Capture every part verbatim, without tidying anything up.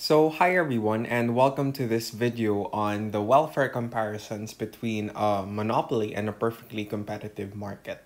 So hi everyone, and welcome to this video on the welfare comparisons between a monopoly and a perfectly competitive market.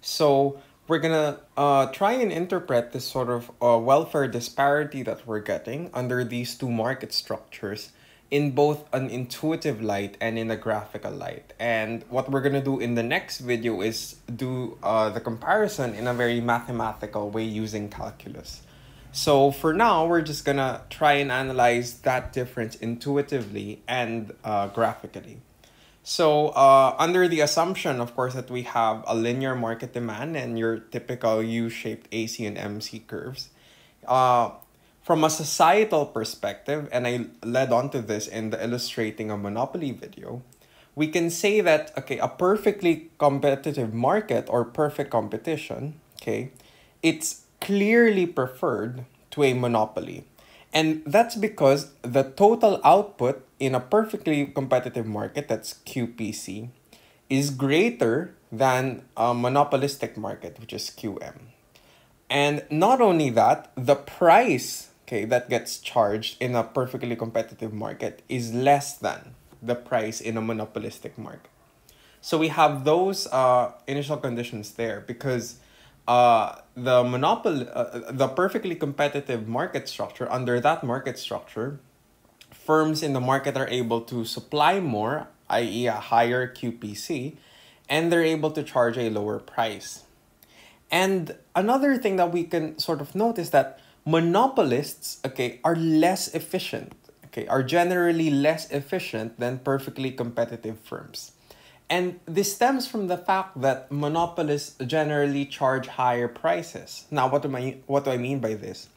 So we're gonna uh, try and interpret this sort of uh, welfare disparity that we're getting under these two market structures in both an intuitive light and in a graphical light. And what we're gonna do in the next video is do uh, the comparison in a very mathematical way using calculus. So for now, we're just gonna try and analyze that difference intuitively and uh, graphically. So uh, under the assumption, of course, that we have a linear market demand and your typical U-shaped A C and M C curves, uh, from a societal perspective, and I led on to this in the illustrating a monopoly video, we can say that, okay, a perfectly competitive market or perfect competition, okay, it's clearly preferred to a monopoly. And that's because the total output in a perfectly competitive market, that's Q P C, is greater than a monopolistic market, which is Q M. And not only that, the price, okay, that gets charged in a perfectly competitive market is less than the price in a monopolistic market. So we have those uh, initial conditions there because Uh, the monopoly, uh, the perfectly competitive market structure, under that market structure, firms in the market are able to supply more, that is a higher Q P C, and they're able to charge a lower price. And another thing that we can sort of note is that monopolists, okay, are less efficient, okay, are generally less efficient than perfectly competitive firms. And this stems from the fact that monopolists generally charge higher prices. Now, what do I, what do I mean by this?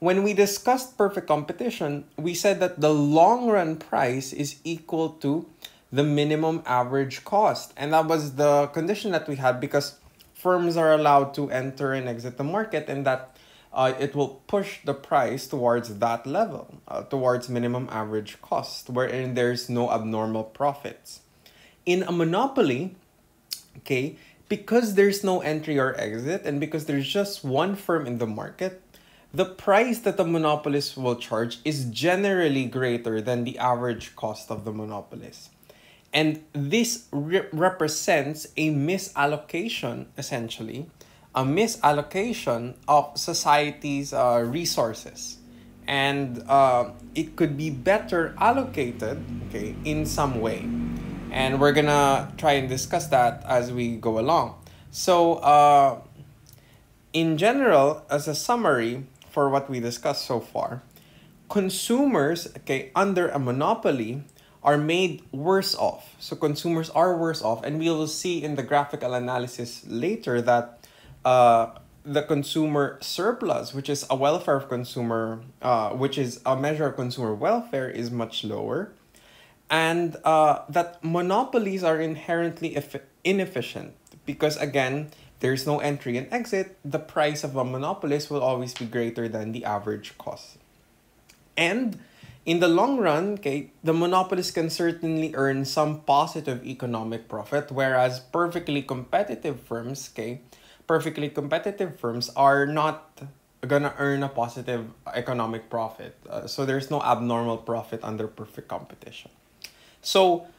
When we discussed perfect competition, we said that the long-run price is equal to the minimum average cost. And that was the condition that we had because firms are allowed to enter and exit the market, and that uh, it will push the price towards that level, uh, towards minimum average cost, wherein there's no abnormal profits. In a monopoly, okay, because there's no entry or exit and because there's just one firm in the market, the price that the monopolist will charge is generally greater than the average cost of the monopolist. And this re- represents a misallocation, essentially, a misallocation of society's uh, resources. And uh, it could be better allocated, okay, in some way. And we're gonna try and discuss that as we go along. So uh, in general, as a summary for what we discussed so far, consumers, okay, under a monopoly are made worse off. So consumers are worse off, and we will see in the graphical analysis later that uh, the consumer surplus, which is a welfare of consumer, uh, which is a measure of consumer welfare, is much lower. And uh, that monopolies are inherently inefficient because, again, there's no entry and exit. The price of a monopolist will always be greater than the average cost. And in the long run, okay, the monopolist can certainly earn some positive economic profit, whereas perfectly competitive firms, okay, perfectly competitive firms are not gonna earn a positive economic profit. Uh, so there's no abnormal profit under perfect competition. So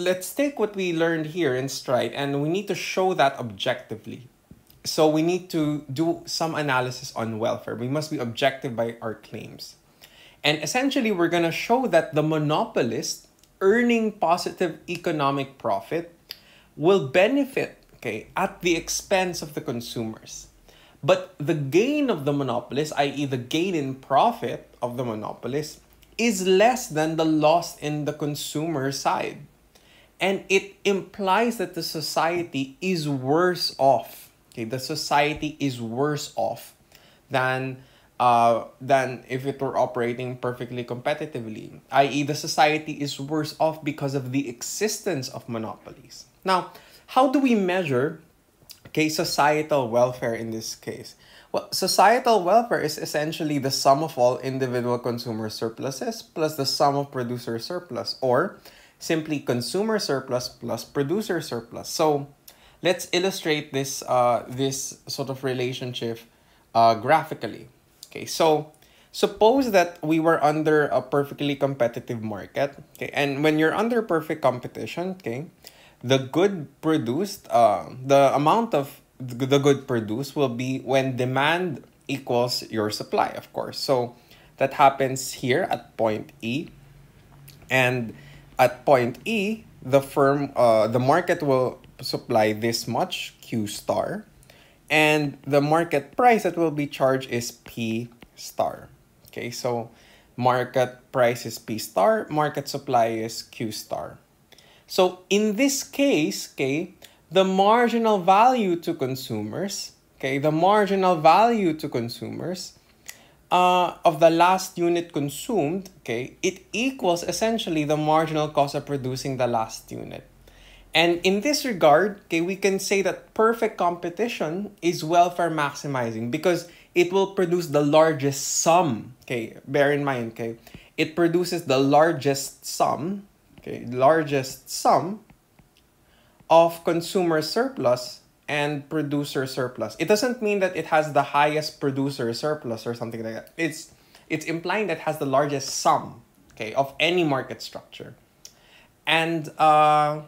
let's take what we learned here in stride, and we need to show that objectively. So we need to do some analysis on welfare. We must be objective by our claims. And essentially, we're going to show that the monopolist earning positive economic profit will benefit, okay, at the expense of the consumers. But the gain of the monopolist, that is the gain in profit of the monopolist, is less than the loss in the consumer side. And it implies that the society is worse off. Okay, the society is worse off than, uh, than if it were operating perfectly competitively, that is the society is worse off because of the existence of monopolies. Now, how do we measure, okay, societal welfare in this case? Well, societal welfare is essentially the sum of all individual consumer surpluses plus the sum of producer surplus, or simply consumer surplus plus producer surplus. So let's illustrate this, uh, this sort of relationship uh, graphically. Okay, so Suppose that we were under a perfectly competitive market, okay, and when you're under perfect competition, okay, the good produced, uh, the amount of the good produced will be when demand equals your supply, of course. So that happens here at point E, and at point E, the firm, uh, the market will supply this much, Q star, and the market price that will be charged is P star. Okay, so market price is P star, market supply is Q star. So in this case, okay, the marginal value to consumers, okay, the marginal value to consumers uh, of the last unit consumed, okay, it equals essentially the marginal cost of producing the last unit. And in this regard, okay, we can say that perfect competition is welfare maximizing because it will produce the largest sum, okay, bear in mind, okay, it produces the largest sum, okay, largest sum of consumer surplus and producer surplus. It doesn't mean that it has the highest producer surplus or something like that. It's, it's implying that it has the largest sum, okay, of any market structure. And uh,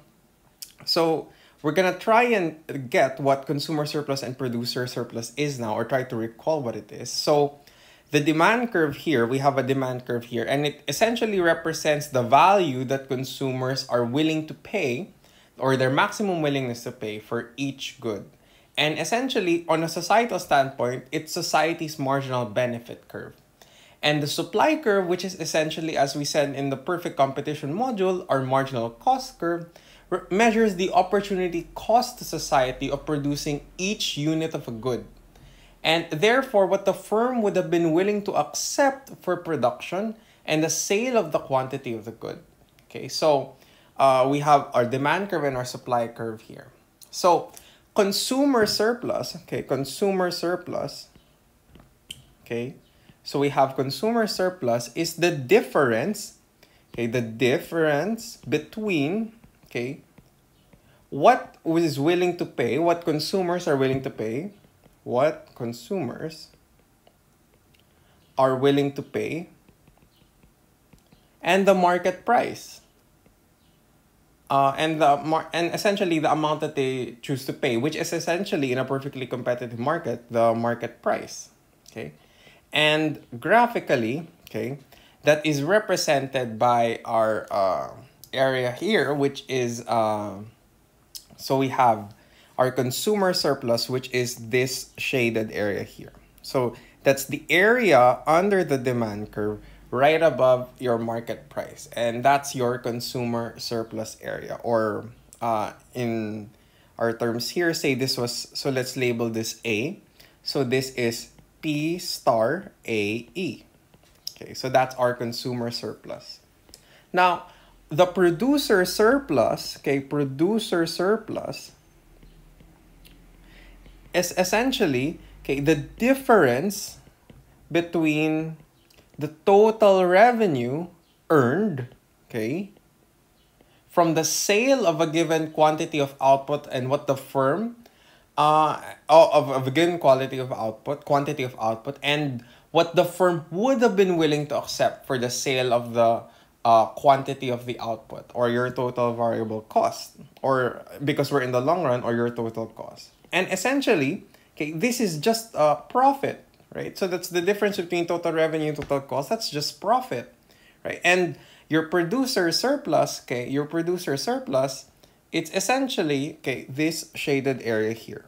so we're going to try and get what consumer surplus and producer surplus is now, or try to recall what it is. So the demand curve here, we have a demand curve here, and it essentially represents the value that consumers are willing to pay, or their maximum willingness to pay for each good. And essentially, on a societal standpoint, it's society's marginal benefit curve. And the supply curve, which is essentially, as we said in the perfect competition module, our marginal cost curve, measures the opportunity cost to society of producing each unit of a good. And therefore, what the firm would have been willing to accept for production and the sale of the quantity of the good. Okay, so Uh, we have our demand curve and our supply curve here. So consumer surplus, okay, consumer surplus, okay, so we have consumer surplus is the difference, okay, the difference between, okay, what is willing to pay, what consumers are willing to pay, what consumers are willing to pay, and the market price. Uh, and the mar and essentially the amount that they choose to pay, which is essentially in a perfectly competitive market, the market price. Okay, and graphically, okay, that is represented by our uh, area here, which is uh, so we have our consumer surplus, which is this shaded area here. So that's the area under the demand curve, right above your market price, and that's your consumer surplus area, or uh, in our terms here, say this was, so let's label this A. So this is P star A E. Okay, so that's our consumer surplus. Now, the producer surplus, okay, producer surplus is essentially, okay, the difference between the total revenue earned, okay, from the sale of a given quantity of output and what the firm, uh, of, of a given quality of output, quantity of output, and what the firm would have been willing to accept for the sale of the uh, quantity of the output, or your total variable cost, or because we're in the long run, or your total cost. And essentially, okay, this is just a profit. Right, so that's the difference between total revenue and total cost. That's just profit, right? And your producer surplus, okay, your producer surplus, it's essentially, okay, this shaded area here.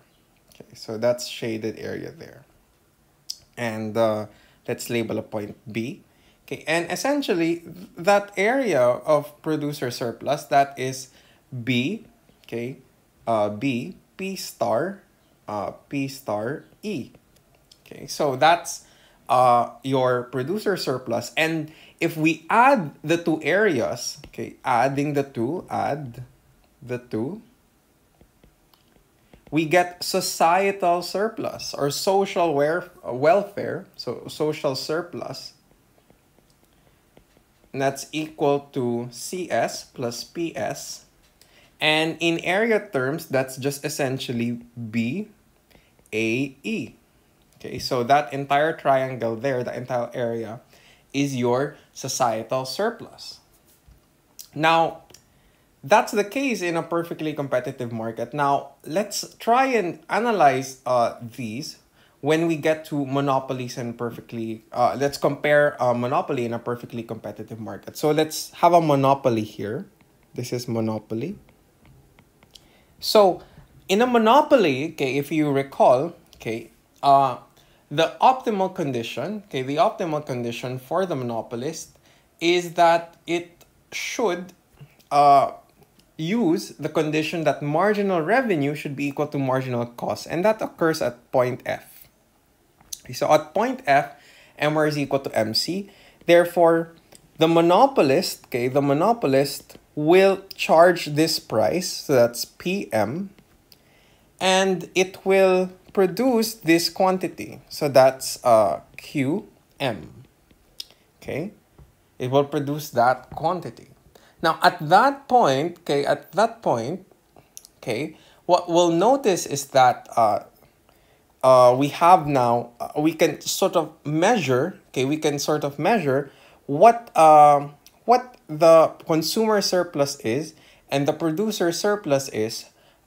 Okay, so that's shaded area there. And uh, let's label a point B. Okay, and essentially that area of producer surplus, that is B, okay, uh, B, P star, uh, P star E. Okay, so that's uh, your producer surplus. And if we add the two areas, okay, adding the two, add the two, we get societal surplus or social welfare, so social surplus. And that's equal to C S plus P S. And in area terms, that's just essentially B A E. Okay, so that entire triangle there, the entire area, is your societal surplus. Now, that's the case in a perfectly competitive market. Now, let's try and analyze uh, these when we get to monopolies and perfectly, uh, let's compare a monopoly in a perfectly competitive market. So let's have a monopoly here. This is monopoly. So in a monopoly, okay, if you recall, okay, uh, the optimal condition, okay, the optimal condition for the monopolist is that it should uh, use the condition that marginal revenue should be equal to marginal cost, and that occurs at point F. Okay, so at point F, M R is equal to M C. Therefore, the monopolist, okay, the monopolist will charge this price, so that's P M, and it will produce this quantity, so that's uh, Q M. Okay, it will produce that quantity. Now at that point, okay, at that point, okay, what we'll notice is that uh, uh, we have now, uh, we can sort of measure, okay, we can sort of measure what uh, what the consumer surplus is and the producer surplus is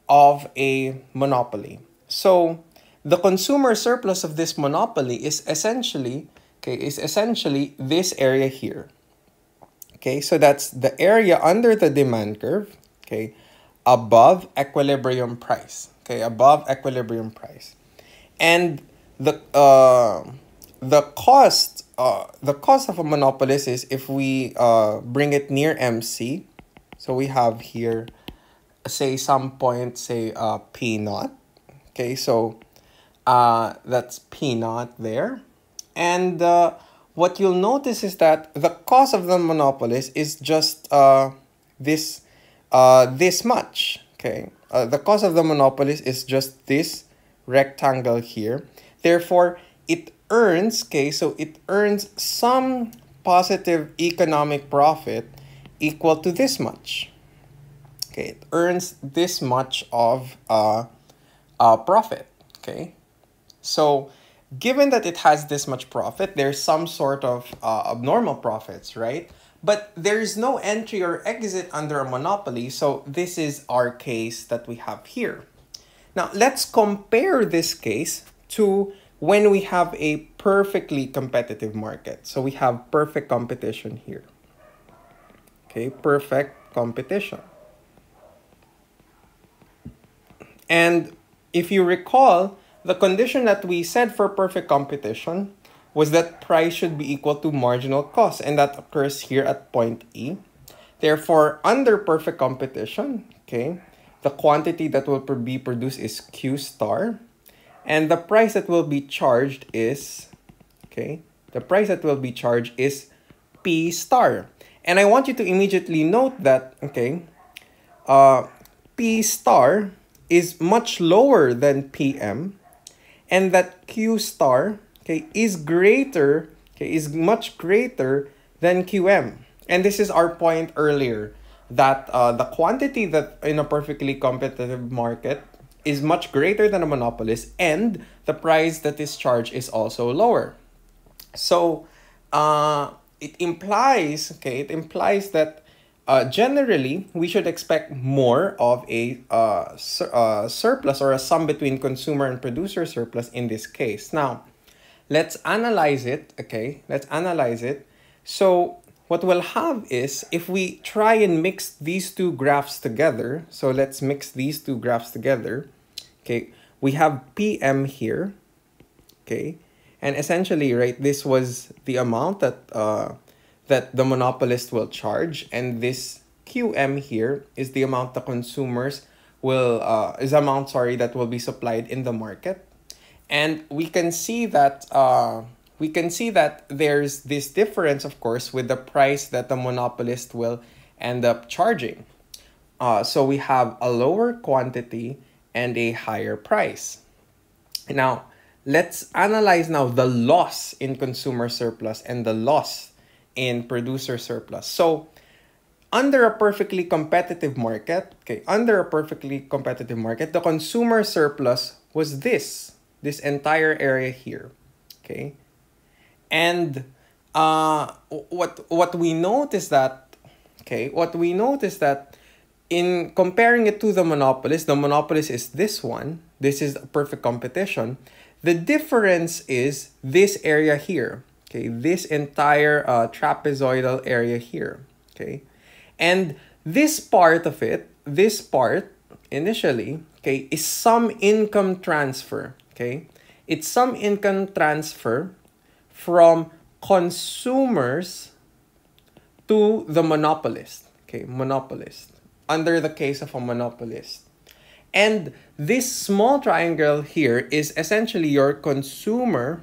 of a monopoly. So the consumer surplus of this monopoly is essentially, okay, is essentially this area here. Okay, so that's the area under the demand curve, okay, above equilibrium price, okay, above equilibrium price. And the uh the cost uh the cost of a monopolist is if we uh bring it near M C. So we have here, say, some point, say, uh P naught. Okay, so uh that's P naught there. And uh what you'll notice is that the cost of the monopolist is just uh this uh this much. Okay, uh, the cost of the monopolist is just this rectangle here. Therefore, it earns, okay, so it earns some positive economic profit equal to this much. Okay, it earns this much of uh, uh profit. Okay, so given that it has this much profit, there's some sort of uh, abnormal profits, right? But there is no entry or exit under a monopoly, so this is our case that we have here. Now let's compare this case to when we have a perfectly competitive market. So we have perfect competition here. Okay, perfect competition. And if you recall, the condition that we said for perfect competition was that price should be equal to marginal cost, and that occurs here at point E. Therefore, under perfect competition, okay, the quantity that will be produced is Q star. And the price that will be charged is, okay, the price that will be charged is P star. And I want you to immediately note that, okay, uh, P star is much lower than P M, and that Q star, okay, is greater, okay, is much greater than Q M. And this is our point earlier, that uh, the quantity that in a perfectly competitive market is much greater than a monopolist, and the price that is charged is also lower. So uh, it implies, okay, it implies that uh, generally we should expect more of a uh, sur uh, surplus or a sum between consumer and producer surplus in this case. Now, let's analyze it, okay, let's analyze it. So what we'll have is, if we try and mix these two graphs together, so let's mix these two graphs together. Okay, we have P M here, okay, and essentially, right, this was the amount that uh that the monopolist will charge, and this Q M here is the amount the consumers will uh is amount sorry that will be supplied in the market. And we can see that uh we can see that there's this difference, of course, with the price that the monopolist will end up charging. Uh, so we have a lower quantity and a higher price. Now, let's analyze now the loss in consumer surplus and the loss in producer surplus. So under a perfectly competitive market, okay, under a perfectly competitive market, the consumer surplus was this, this entire area here, okay? And uh, what what we notice that, okay, what we notice that in comparing it to the monopolist, the monopolist is this one. This is perfect competition. The difference is this area here, okay? This entire uh, trapezoidal area here, okay? And this part of it, this part initially, okay, is some income transfer, okay? It's some income transfer from consumers to the monopolist, okay? Monopolist, under the case of a monopolist. And this small triangle here is essentially your consumer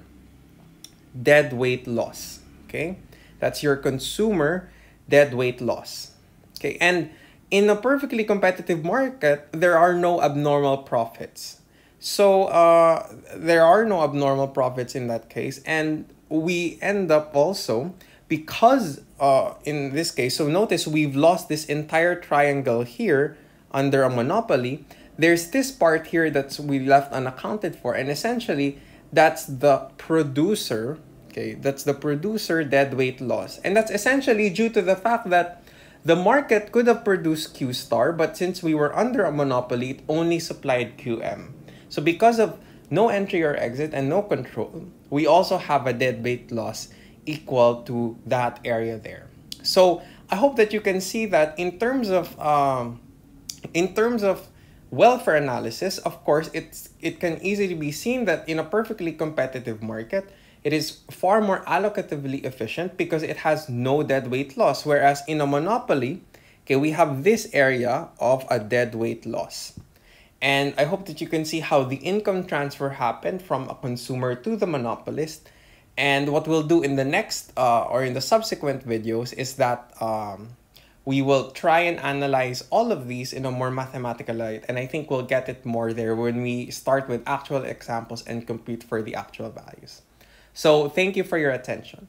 deadweight loss, okay? That's your consumer deadweight loss, okay? And in a perfectly competitive market, there are no abnormal profits. So uh, there are no abnormal profits in that case. And we end up also, because uh, in this case, so notice we've lost this entire triangle here under a monopoly. There's this part here that's we left unaccounted for. And essentially, that's the producer, okay? That's the producer deadweight loss. And that's essentially due to the fact that the market could have produced Q star, but since we were under a monopoly, it only supplied Q M. So because of no entry or exit and no control, we also have a deadweight loss equal to that area there. So I hope that you can see that in terms of um, in terms of welfare analysis, of course, it's it can easily be seen that in a perfectly competitive market, it is far more allocatively efficient because it has no deadweight loss. Whereas in a monopoly, okay, we have this area of a deadweight loss. And I hope that you can see how the income transfer happened from a consumer to the monopolist. And what we'll do in the next uh, or in the subsequent videos is that um, we will try and analyze all of these in a more mathematical light. And I think we'll get it more there when we start with actual examples and compute for the actual values. So thank you for your attention.